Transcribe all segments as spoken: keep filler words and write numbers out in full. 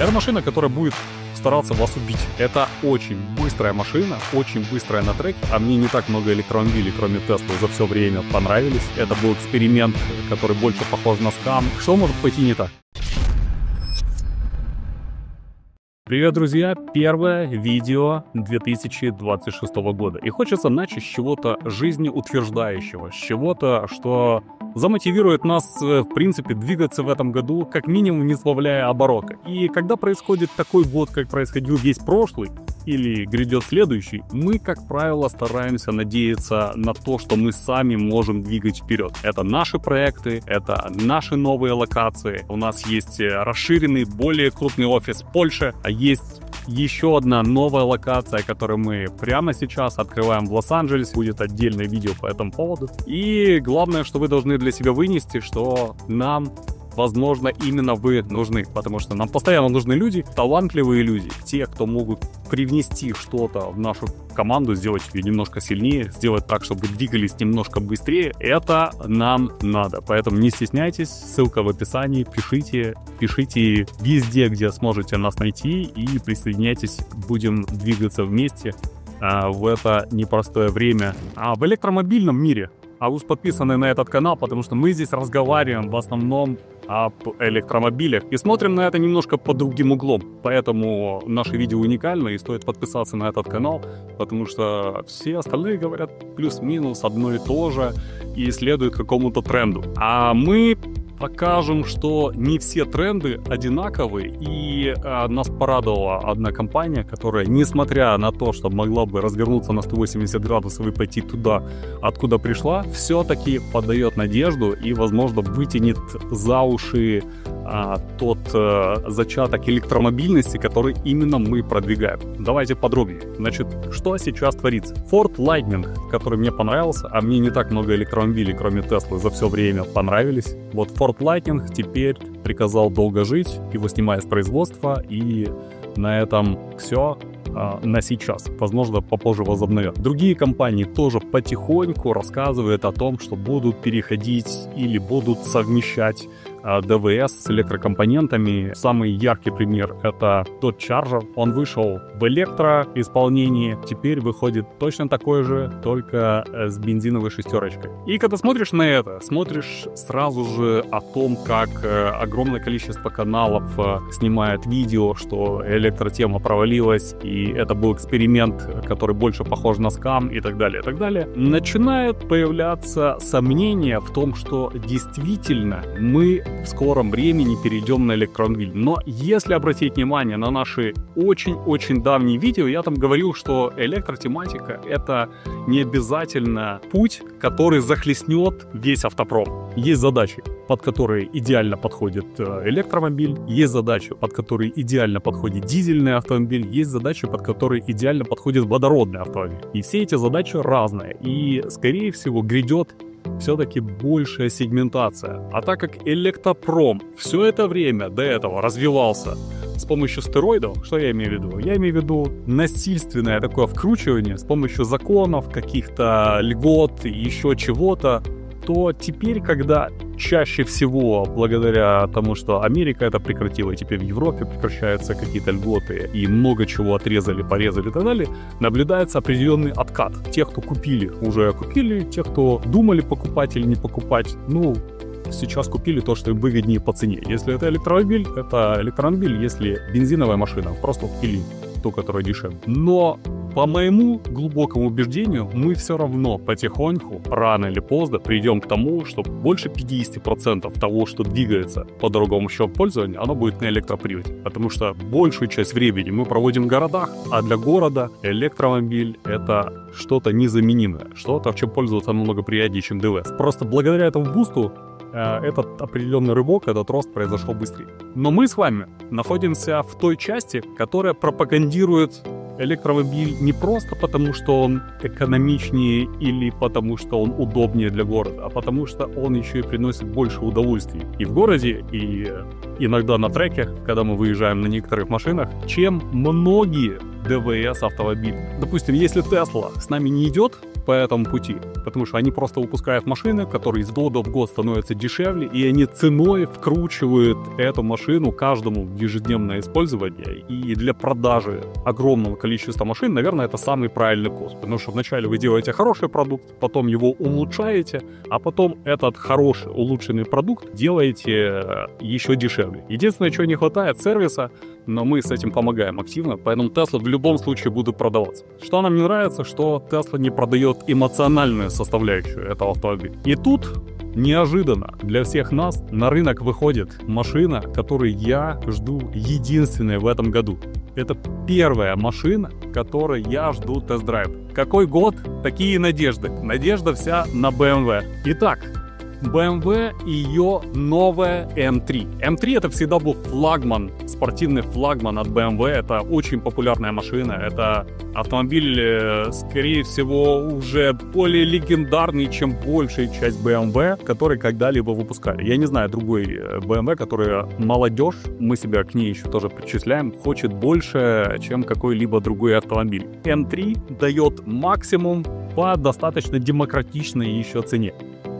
Это машина, которая будет стараться вас убить. Это очень быстрая машина, очень быстрая на треке. А мне не так много электромобилей, кроме Tesla, за все время понравились. Это был эксперимент, который больше похож на скам. Что может пойти не так? Привет, друзья! Первое видео две тысячи двадцать шестого года. И хочется начать с чего-то жизнеутверждающего, с чего-то, что замотивирует нас, в принципе, двигаться в этом году, как минимум не сбавляя оборота. И когда происходит такой год, как происходил весь прошлый, или грядет следующий, мы, как правило, стараемся надеяться на то, что мы сами можем двигать вперед. Это наши проекты, это наши новые локации. У нас есть расширенный, более крупный офис в Польше, а есть еще одна новая локация, которую мы прямо сейчас открываем в Лос-Анджелесе. Будет отдельное видео по этому поводу. И главное, что вы должны для себя вынести, что нам, возможно, именно вы нужны, потому что нам постоянно нужны люди, талантливые люди, те, кто могут привнести что-то в нашу команду, сделать ее немножко сильнее, сделать так, чтобы двигались немножко быстрее. Это нам надо, поэтому не стесняйтесь, ссылка в описании, пишите, пишите везде, где сможете нас найти, и присоединяйтесь, будем двигаться вместе а, в это непростое время. А в электромобильном мире, а уж подписаны на этот канал, потому что мы здесь разговариваем в основном об электромобилях и смотрим на это немножко под другим углом. Поэтому наши видео уникальны, и стоит подписаться на этот канал, потому что все остальные говорят плюс-минус одно и то же и следуют какому-то тренду. А мы покажем, что не все тренды одинаковы, и э, нас порадовала одна компания, которая, несмотря на то, что могла бы развернуться на сто восемьдесят градусов и пойти туда, откуда пришла, все-таки подает надежду и, возможно, вытянет за уши э, тот э, зачаток электромобильности, который именно мы продвигаем. Давайте подробнее. Значит, что сейчас творится? Ford Lightning, который мне понравился, а мне не так много электромобилей, кроме Tesla, за все время понравились. Вот Ford Ford Lightning теперь приказал долго жить, его снимают с производства, и на этом все а, на сейчас. Возможно, попозже возобновят. Другие компании тоже потихоньку рассказывают о том, что будут переходить или будут совмещать а, ДВС с электрокомпонентами. Самый яркий пример — это Dodge Charger. Он вышел в электроисполнении, теперь выходит точно такой же, только с бензиновой шестерочкой. И когда смотришь на это, смотришь сразу же о том, как э, огромное количество каналов э, снимает видео, что электротема провалилась, и это был эксперимент, который больше похож на скам, и так далее, и так далее. Начинает появляться сомнение в том, что действительно мы в скором времени перейдем на электромобиль. Но если обратить внимание на наши очень-очень давние видео, я там говорил, что электротематика — это не обязательно путь, который захлестнет весь автопром. Есть задачи, под которые идеально подходит электромобиль, есть задачи, под которые идеально подходит дизельный автомобиль, есть задачи, под которые идеально подходит водородный автомобиль. И все эти задачи разные, и, скорее всего, грядет все-таки большая сегментация. А так как электропром все это время до этого развивался с помощью стероидов, что я имею в виду? Я имею в виду насильственное такое вкручивание с помощью законов, каких-то льгот, еще чего-то, то теперь, когда чаще всего, благодаря тому, что Америка это прекратила, и теперь в Европе прекращаются какие-то льготы, и много чего отрезали, порезали и так далее, наблюдается определенный откат. Тех, кто купили, уже купили, тех, кто думали покупать или не покупать, ну, сейчас купили то, что выгоднее по цене. Если это электромобиль, это электромобиль, если бензиновая машина, просто купили ту, которая дешевле. Но по моему глубокому убеждению, мы все равно потихоньку, рано или поздно, придем к тому, что больше пятидесяти процентов того, что двигается по дорогому счету пользования, оно будет на электроприводе. Потому что большую часть времени мы проводим в городах, а для города электромобиль — это что-то незаменимое, что-то, в чем пользоваться намного приятнее, чем ДВС. Просто благодаря этому бусту этот определенный рывок, этот рост произошел быстрее. Но мы с вами находимся в той части, которая пропагандирует электромобиль не просто потому, что он экономичнее или потому, что он удобнее для города, а потому что он еще и приносит больше удовольствий и в городе, и иногда на треках, когда мы выезжаем на некоторых машинах, чем многие ДВС автомобили. Допустим, если Tesla с нами не идет по этому пути, потому что они просто выпускают машины, которые из года в год становятся дешевле, и они ценой вкручивают эту машину каждому в ежедневное использование. И для продажи огромного количества машин, наверное, это самый правильный курс, потому что вначале вы делаете хороший продукт, потом его улучшаете, а потом этот хороший улучшенный продукт делаете еще дешевле. Единственное, чего не хватает — сервиса, но мы с этим помогаем активно, поэтому Tesla в любом случае будут продаваться. Что нам не нравится, что Tesla не продает эмоциональную составляющую этого автомобиля. И тут неожиданно для всех нас на рынок выходит машина, которую я жду единственной в этом году. Это первая машина, которой я жду тест-драйв. Какой год, такие надежды. Надежда вся на бэ эм вэ. Итак, бэ эм вэ и ее новая эм три. эм три это всегда был флагман, спортивный флагман от бэ эм вэ. Это очень популярная машина. Это автомобиль, скорее всего, уже более легендарный, чем большая часть бэ эм вэ, который когда-либо выпускали. Я не знаю другой бэ эм вэ, который молодежь, мы себя к ней еще тоже причисляем, хочет больше, чем какой-либо другой автомобиль. эм три дает максимум по достаточно демократичной еще цене.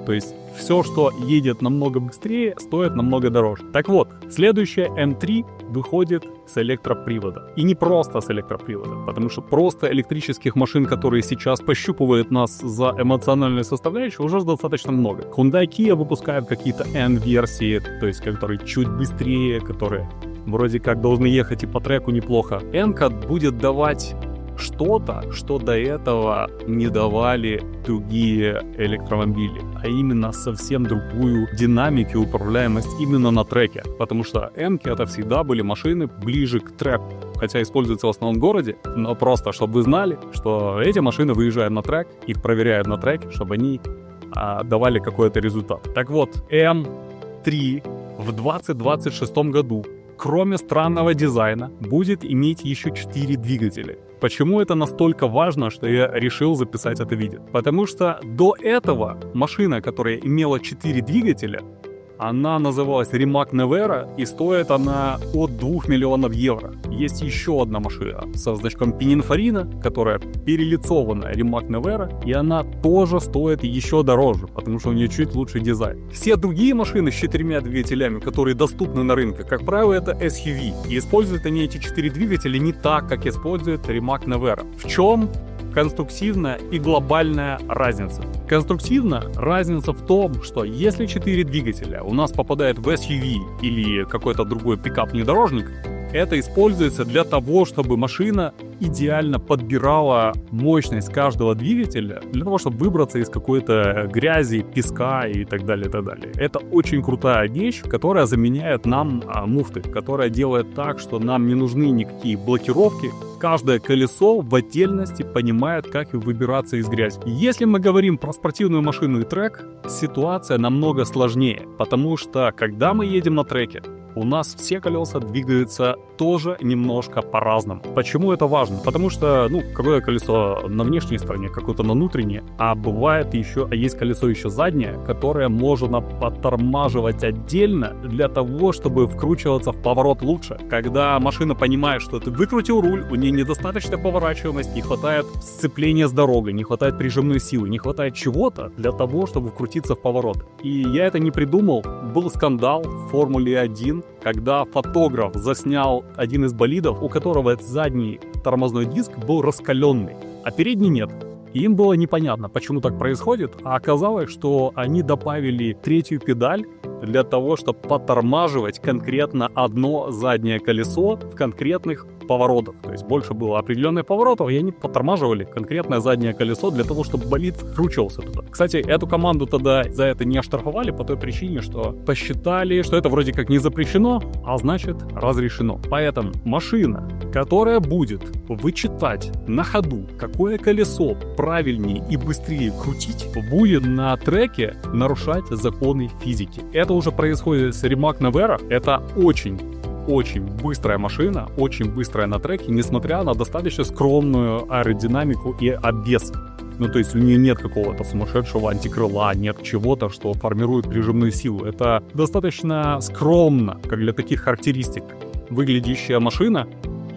То есть все, что едет намного быстрее, стоит намного дороже. Так вот, следующая эм три выходит с электроприводом. И не просто с электроприводом, потому что просто электрических машин, которые сейчас пощупывают нас за эмоциональную составляющую, уже достаточно много. Hyundai Kia выпускают какие-то N-версии, то есть которые чуть быстрее, которые вроде как должны ехать и по треку неплохо. N-ка будет давать что-то, что до этого не давали другие электромобили, а именно совсем другую динамику и управляемость именно на треке. Потому что N-ки это всегда были машины ближе к треку, хотя используются в основном в городе, но просто чтобы вы знали, что эти машины выезжают на трек, их проверяют на треке, чтобы они а, давали какой-то результат. Так вот, эм три в две тысячи двадцать шестом году, кроме странного дизайна, будет иметь еще четыре двигателя. Почему это настолько важно, что я решил записать это видео? Потому что до этого машина, которая имела четыре двигателя, она называлась Rimac Nevera, и стоит она от двух миллионов евро. Есть еще одна машина со значком Pininfarina, которая перелицована Rimac Nevera, и она тоже стоит еще дороже, потому что у нее чуть лучше дизайн. Все другие машины с четырьмя двигателями, которые доступны на рынке, как правило, это эс ю ви. И используют они эти четыре двигателя не так, как используют Rimac Nevera. В чем конструктивная и глобальная разница? Конструктивно разница в том, что если четыре двигателя у нас попадает в эс ю ви или какой-то другой пикап-внедорожник, это используется для того, чтобы машина идеально подбирала мощность каждого двигателя для того, чтобы выбраться из какой-то грязи, песка и так далее, и так далее. Это очень крутая вещь, которая заменяет нам а, муфты, которая делает так, что нам не нужны никакие блокировки. Каждое колесо в отдельности понимает, как выбираться из грязи. Если мы говорим про спортивную машину и трек, ситуация намного сложнее, потому что когда мы едем на треке, у нас все колеса двигаются тоже немножко по-разному. Почему это важно? Потому что, ну, какое колесо на внешней стороне, какое-то на внутренней, а бывает еще, а есть колесо еще заднее, которое можно подтормаживать отдельно для того, чтобы вкручиваться в поворот лучше. Когда машина понимает, что ты выкрутил руль, у нее недостаточно поворачиваемость, не хватает сцепления с дорогой, не хватает прижимной силы, не хватает чего-то для того, чтобы вкрутиться в поворот. И я это не придумал. Был скандал в Формуле один, когда фотограф заснял один из болидов, у которого задний тормозной диск был раскаленный, а передний нет. И им было непонятно, почему так происходит, а оказалось, что они добавили третью педаль для того, чтобы подтормаживать конкретно одно заднее колесо в конкретных поворотах. То есть больше было определенных поворотов, и они подтормаживали конкретное заднее колесо для того, чтобы болид вкручивался туда. Кстати, эту команду тогда за это не оштрафовали по той причине, что посчитали, что это вроде как не запрещено, а значит разрешено. Поэтому машина, которая будет вычитать на ходу, какое колесо правильнее и быстрее крутить, будет на треке нарушать законы физики. Это уже происходит с Rimac Nevera. Это очень очень быстрая машина, очень быстрая на треке, несмотря на достаточно скромную аэродинамику и обвес. Ну, то есть у нее нет какого-то сумасшедшего антикрыла, нет чего-то, что формирует прижимную силу. Это достаточно скромно, как для таких характеристик, выглядящая машина.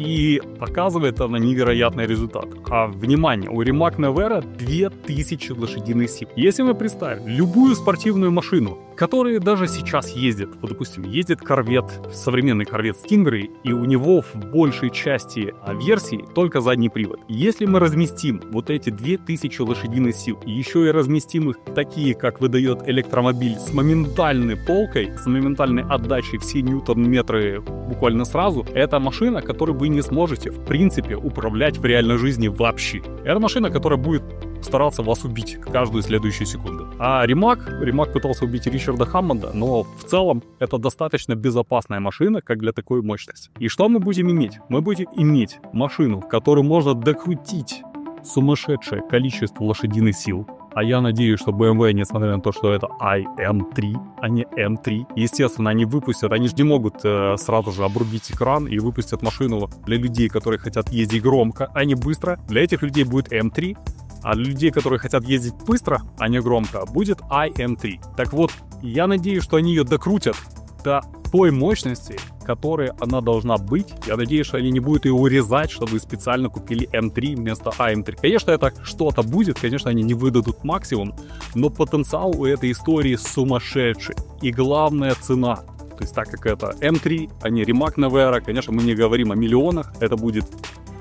и показывает она невероятный результат. А, внимание, у Rimac Nevera две тысячи лошадиных сил. Если мы представим любую спортивную машину, которые даже сейчас ездят, вот, допустим, ездит Corvette, современный Corvette Stingray, и у него в большей части версии только задний привод. Если мы разместим вот эти две тысячи лошадиных сил, еще и разместим их такие, как выдает электромобиль, с моментальной полкой, с моментальной отдачей все ньютон-метры буквально сразу, это машина, которой вы не сможете, в принципе, управлять в реальной жизни вообще. Это машина, которая будет стараться вас убить каждую следующую секунду. А Rimac, Rimac пытался убить Ричарда Хаммонда, но в целом это достаточно безопасная машина, как для такой мощности. И что мы будем иметь? Мы будем иметь машину, которую можно докрутить сумасшедшее количество лошадиных сил. А я надеюсь, что бэ эм вэ, несмотря на то, что это и эм три, а не эм три, естественно, они выпустят, они же не могут э, сразу же обрубить экран и выпустят машину для людей, которые хотят ездить громко, а не быстро. Для этих людей будет эм три. А для людей, которые хотят ездить быстро, а не громко, будет и эм три. Так вот, я надеюсь, что они ее докрутят до той мощности, которой она должна быть. Я надеюсь, что они не будут ее урезать, чтобы специально купили эм три вместо и эм три. Конечно, это что-то будет, конечно, они не выдадут максимум, но потенциал у этой истории сумасшедший. И главная цена. То есть, так как это эм три, а не Rimac Nevera, конечно, мы не говорим о миллионах, это будет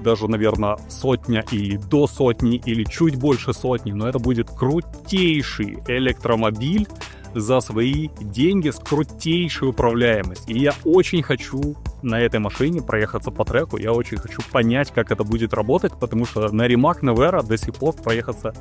даже, наверное, сотня или до сотни, или чуть больше сотни, но это будет крутейший электромобиль за свои деньги с крутейшей управляемостью. И я очень хочу на этой машине проехаться по треку, я очень хочу понять, как это будет работать, потому что на Rimac Nevera до сих пор проехаться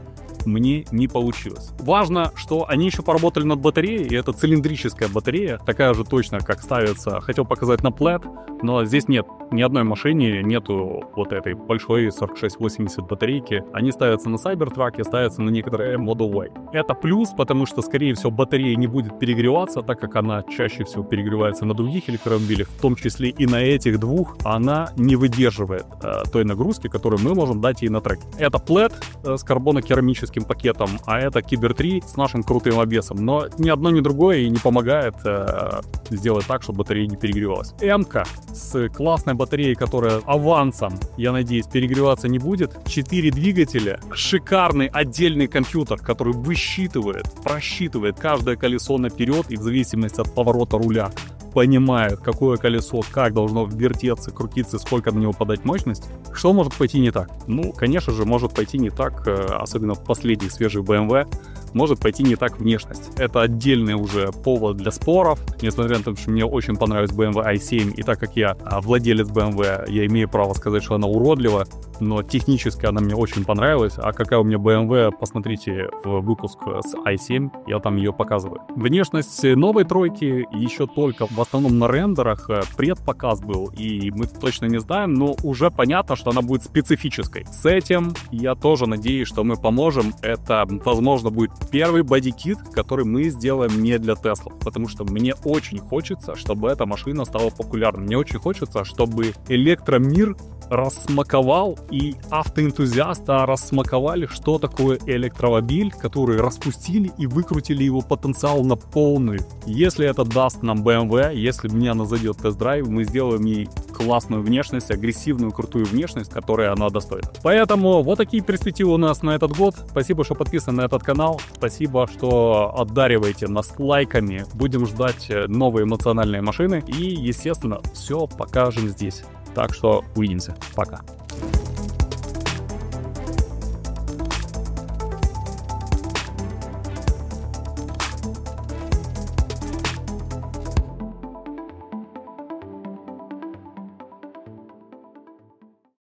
мне не получилось. Важно, что они еще поработали над батареей, и это цилиндрическая батарея, такая же точно, как ставится, хотел показать на Plaid, но здесь нет, ни одной машине нету вот этой большой сорок шесть восемьдесят батарейки, они ставятся на Cybertruck, ставятся на некоторые Model Y. Это плюс, потому что, скорее всего, батарея не будет перегреваться, так как она чаще всего перегревается на других электромобилях, в том числе и на этих двух, она не выдерживает э, той нагрузки, которую мы можем дать ей на треке. Это Plaid э, с карбонокерамическим пакетом, а это Кибер три с нашим крутым обвесом, но ни одно, ни другое и не помогает э, сделать так, чтобы батарея не перегревалась. М-ка с классной батареей, которая авансом, я надеюсь, перегреваться не будет, четыре двигателя, шикарный отдельный компьютер, который высчитывает, просчитывает каждое колесо наперед и в зависимости от поворота руля понимает, какое колесо как должно вертеться, крутиться, сколько на него подать мощность. Что может пойти не так? Ну, конечно же, может пойти не так, особенно в последних свежих бэ эм вэ, может пойти не так внешность. Это отдельный уже повод для споров, несмотря на то, что мне очень понравилась бэ эм вэ и семь, и так как я владелец бэ эм вэ, я имею право сказать, что она уродлива, но технически она мне очень понравилась, а какая у меня бэ эм вэ, посмотрите в выпуск с и семь, я там ее показываю. Внешность новой тройки еще только в основном на рендерах, предпоказ был, и мы точно не знаем, но уже понятно, что она будет специфической. С этим я тоже надеюсь, что мы поможем, это, возможно, будет первый бодикит, который мы сделаем не для Tesla, потому что мне очень хочется, чтобы эта машина стала популярной. Мне очень хочется, чтобы электромир рассмаковал и автоэнтузиаста рассмаковали, что такое электромобиль, который распустили и выкрутили его потенциал на полную. Если это даст нам бэ эм вэ, если мне она зайдет в тест-драйв, мы сделаем ей классную внешность, агрессивную, крутую внешность, которой она достойна. Поэтому вот такие перспективы у нас на этот год. Спасибо, что подписаны на этот канал. Спасибо, что отдариваете нас лайками. Будем ждать новые эмоциональные машины. И, естественно, все покажем здесь. Так что увидимся. Пока.